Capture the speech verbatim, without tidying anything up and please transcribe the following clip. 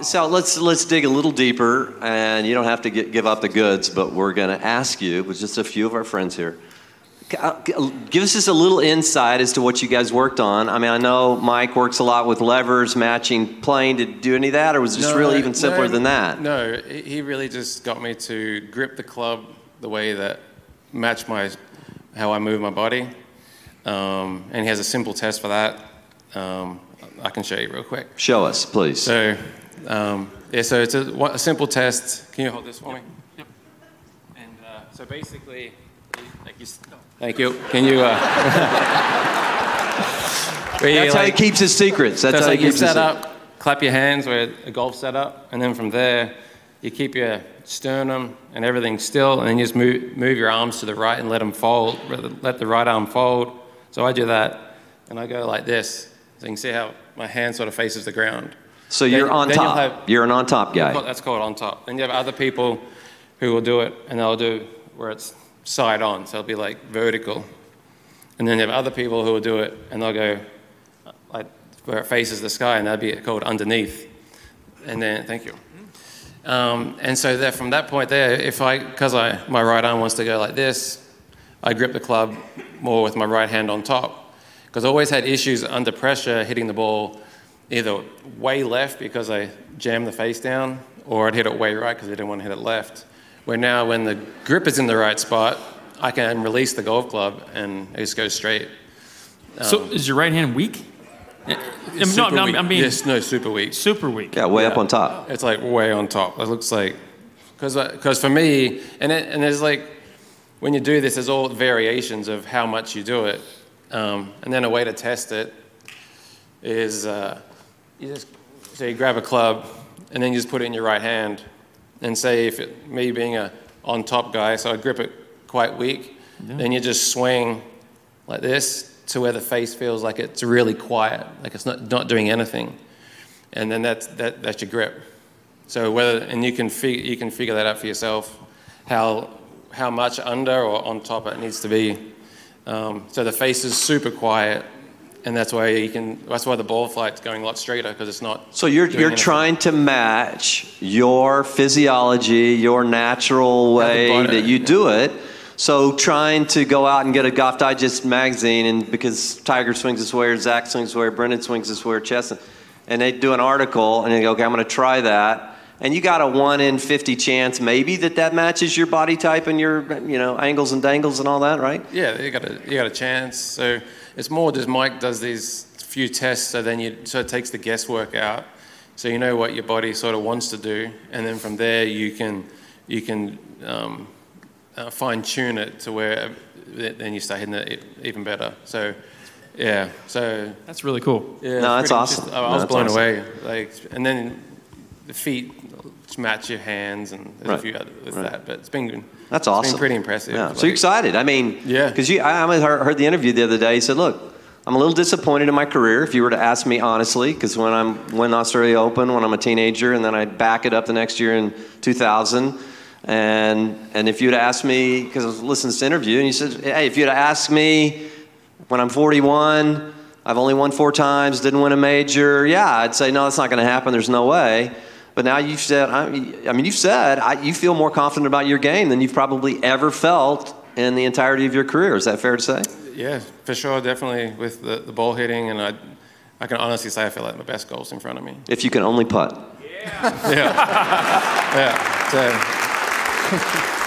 Sal, let's let's dig a little deeper, and you don't have to get, give up the goods, but we're going to ask you, with just a few of our friends here, give us just a little insight as to what you guys worked on. I mean, I know Mike works a lot with levers, matching plane. Did you do any of that, or was it just no, really even simpler no, than that? No, he really just got me to grip the club the way that matched my, how I move my body, um, and he has a simple test for that. Um, I can show you real quick. Show us, please. So. Um, yeah, so it's a, a simple test. Can you hold this for me? Yep. And uh, so basically, like you, no. Thank you. Can you? Uh, that's you, how like, he keeps his secrets. That's so how like he keeps you set up. Secret. Clap your hands with a golf setup, and then from there, you keep your sternum and everything still, and then you just move move your arms to the right and let them fold. Let the right arm fold. So I do that, and I go like this. So you can see how my hand sort of faces the ground. So then, you're on top. Have, you're an on top guy. That's called on top. Then you have other people who will do it, and they'll do where it's side on, so it'll be like vertical. And then you have other people who will do it, and they'll go like where it faces the sky, and that'd be called underneath. And then thank you. Um, and so there, from that point there, if I, because I my right arm wants to go like this, I grip the club more with my right hand on top, because I always had issues under pressure hitting the ball. Either way left because I jammed the face down, or I'd hit it way right because I didn't want to hit it left. Where now when the grip is in the right spot, I can release the golf club and it just goes straight. Um, so is your right hand weak? It's no, no, weak. I mean, yes, no, super weak. Super weak. Yeah, way yeah. up on top. It's like way on top. It looks like, because for me, and, it, and there's like, when you do this, there's all variations of how much you do it. Um, and then a way to test it is, uh, You just, so you grab a club, and then you just put it in your right hand, and say if it, me being a on-top guy, so I grip it quite weak, yeah. Then you just swing like this to where the face feels like it's really quiet, like it's not not doing anything, and then that's that that's your grip. So whether and you can fig, you can figure that out for yourself, how how much under or on top it needs to be. Um, so the face is super quiet. And that's why you can. That's why the ball flight's going a lot straighter because it's not. So you're you're anything. trying to match your physiology, your natural way yeah, that you yeah. do it. So trying to go out and get a Golf Digest magazine, and because Tiger swings this way, or Zach swings this way, or Brendan swings this way, or Chesson, and they do an article, and they go, okay, I'm going to try that, and you got a one in fifty chance maybe that that matches your body type and your you know angles and dangles and all that, right? Yeah, you got a you got a chance. So. It's more just Mike does these few tests, so then you so it takes the guesswork out, so you know what your body sort of wants to do, and then from there you can you can um, uh, fine tune it to where it, then you start hitting it even better. So yeah, so that's really cool. Yeah, no, that's awesome. Just, I, no, I was blown awesome. away. Like, and then the feet match your hands, and there's right. a few other with right. that, but it's been good. That's awesome. It's been pretty impressive. Yeah. Like, so you're excited. I mean, yeah. Because you, I, I heard the interview the other day. He said, look, I'm a little disappointed in my career, if you were to ask me honestly, because when I win Australia Open, when I'm a teenager, and then I back it up the next year in two thousand. And, and if you'd asked me, because I was listening to this interview, and he said, hey, if you'd asked me when I'm forty-one, I've only won four times, didn't win a major, yeah, I'd say, no, that's not going to happen. There's no way. But now you've said, I mean, you've said I, you feel more confident about your game than you've probably ever felt in the entirety of your career. Is that fair to say? Yeah, for sure, definitely with the, the ball hitting. And I, I can honestly say I feel like my best goal's in front of me. If you can only putt. Yeah. yeah. yeah. So.